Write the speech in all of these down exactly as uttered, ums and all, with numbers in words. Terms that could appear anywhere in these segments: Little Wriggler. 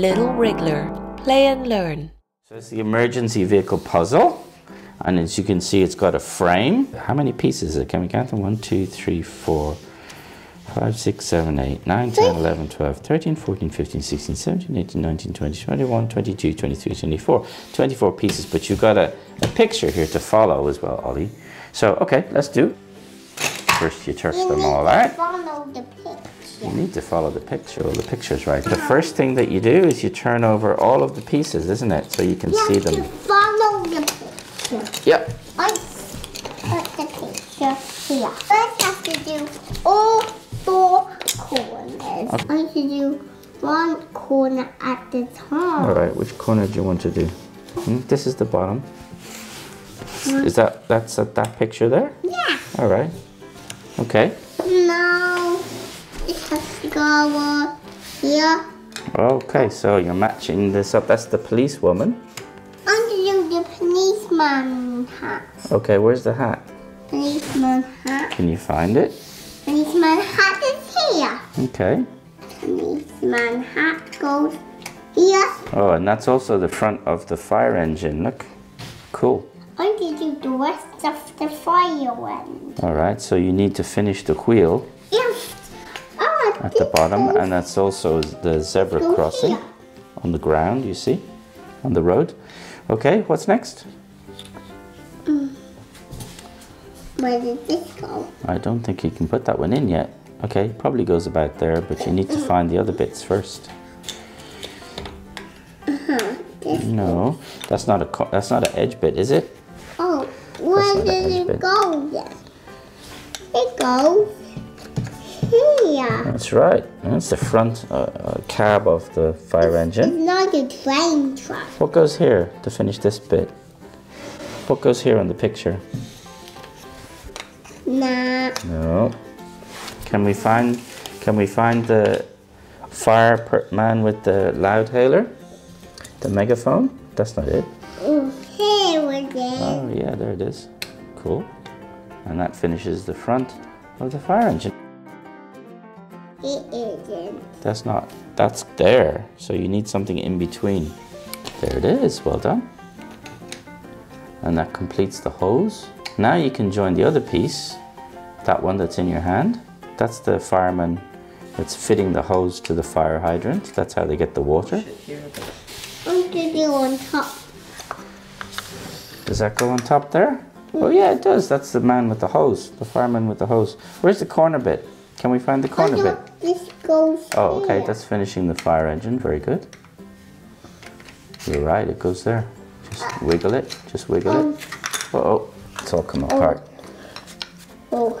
Little Wriggler, play and learn. So it's the emergency vehicle puzzle, and as you can see, it's got a frame. How many pieces are? Can we count them? one, two, three, four, five, six, seven, eight, nine, ten, eleven, twelve, thirteen, fourteen, fifteen, sixteen, seventeen, eighteen, nineteen, twenty, twenty-one, twenty-two, twenty-three, twenty-four. twenty-four pieces, but you've got a, a picture here to follow as well, Ollie. So, okay, let's do. First you touch them all, right? Follow the picture. You need to follow the picture. Well, the picture's right. The first thing that you do is you turn over all of the pieces, isn't it? So you can you see them. You have to follow the picture. Yep. I put the picture here. First I have to do all four corners. Okay. I have to do one corner at the time. All right, which corner do you want to do? Hmm? This is the bottom. Mm. Is that, that's uh, that picture there? Yeah. All right. Okay. No, it has to go here. Okay, so you're matching this up. That's the policewoman. I'm going to do the policeman hat. Okay, where's the hat? Policeman hat. Can you find it? Policeman hat is here. Okay. Policeman hat goes here. Oh, and that's also the front of the fire engine. Look, cool. I'm going to do the rest of the fire end. All right, so you need to finish the wheel yes. oh, at the bottom, and that's also the zebra crossing here. On the ground, you see, on the road. Okay, what's next? Mm. Where did this go? I don't think you can put that one in yet. Okay, it probably goes about there, but you need to find the other bits first. Uh-huh, no, that's not a that's not an edge bit, is it? Oh, where did it go then? It goes here. That's right. That's the front uh, uh, cab of the fire engine. It's not a train truck. What goes here to finish this bit? What goes here on the picture? Nah. No. Can we find? Can we find the fireman with the loudhailer? The megaphone? That's not it. Oh yeah, there it is. Cool. And that finishes the front of the fire engine. It isn't. That's not, that's there. So you need something in between. There it is, well done. And that completes the hose. Now you can join the other piece, that one that's in your hand. That's the fireman that's fitting the hose to the fire hydrant. That's how they get the water. What do you do on top? Does that go on top there? Oh yeah, it does. That's the man with the hose, the fireman with the hose. Where's the corner bit? Can we find the corner bit? This goes oh, okay, here. That's finishing the fire engine. Very good. You're right, it goes there. Just wiggle it, just wiggle um, it. Uh-oh, it's all come apart. Oh.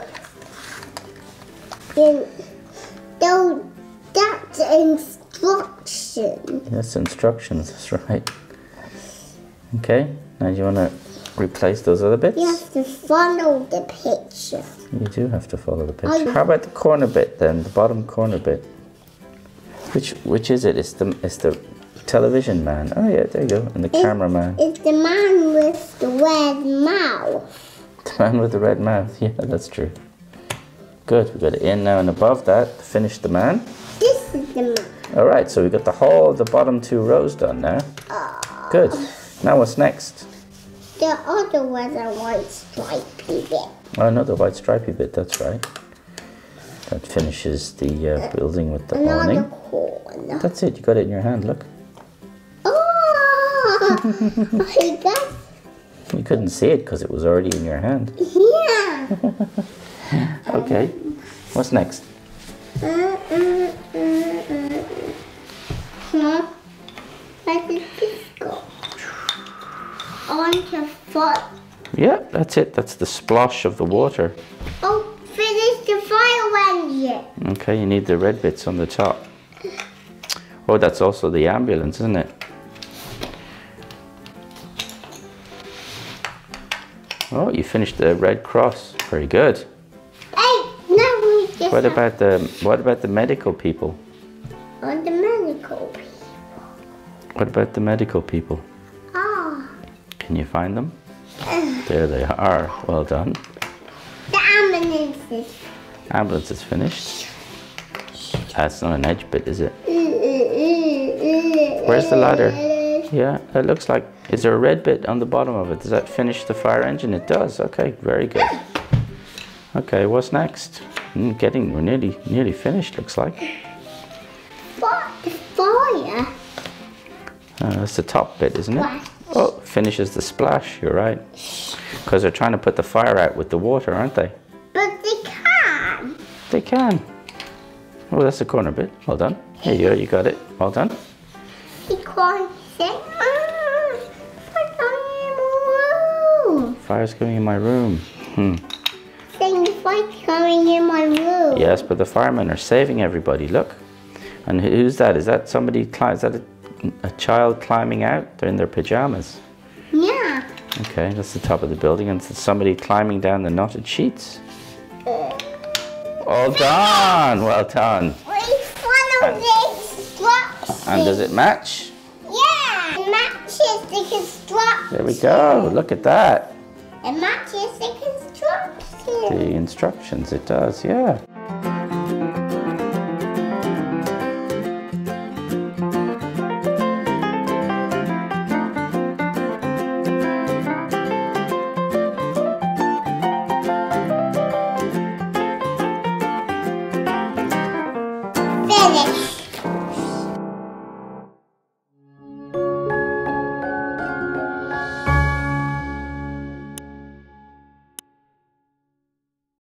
Then, oh. That's instructions. That's instructions, that's right. Okay. Now, do you want to replace those other bits? You have to follow the picture. You do have to follow the picture. Oh. How about the corner bit then? The bottom corner bit. Which which is it? It's the it's the television man. Oh yeah, there you go. And the it's, cameraman. It's the man with the red mouth. The man with the red mouth. Yeah, that's true. Good. We've got it in now, and above that, finish the man. This is the man. All right. So we've got the whole the bottom two rows done now. Oh. Good. Now what's next? The other was a white stripy bit. Oh, another white stripy bit, that's right. That finishes the uh, building with the Another awning. Corner. That's it, you got it in your hand, look. Oh! I got... You couldn't see it because it was already in your hand. Yeah! Okay, um, what's next? Uh, uh, uh, uh. Huh? Where did this go? On your foot. Yeah, that's it. That's the splash of the water. Oh, finish the fire engine. Okay, you need the red bits on the top. Oh, that's also the ambulance, isn't it? Oh, you finished the red cross. Very good. Hey, no, we just. What about the what about the medical people? On the medical people. What about the medical people? Can you find them? Uh, there they are. Well done. The ambulance is. Ambulance is finished. That's not an edge bit, is it? Uh, uh, uh, Where's the ladder? Yeah, it looks like, is there a red bit on the bottom of it? Does that finish the fire engine? It does. Okay, very good. Okay, what's next? Mm, getting, we're nearly, nearly finished, looks like. What? The fire? Uh, that's the top bit, isn't it? Oh, finishes the splash, you're right. Because they're trying to put the fire out with the water, aren't they? But they can. They can. Oh, that's the corner bit. Well done. Here you go, you got it. Well done. Fire's coming in my room. Hmm. Saying the fire's coming in my room. Yes, but the firemen are saving everybody. Look. And who's that? Is that somebody? Is that a, a child climbing out? They're in their pajamas. Yeah. Okay, that's the top of the building, and it's somebody climbing down the knotted sheets. Uh, well done. Well done. Which one of these drops? And does it match? Yeah, it matches the construction. There we go. Look at that. It matches the construction. The instructions, it does, yeah. Finish.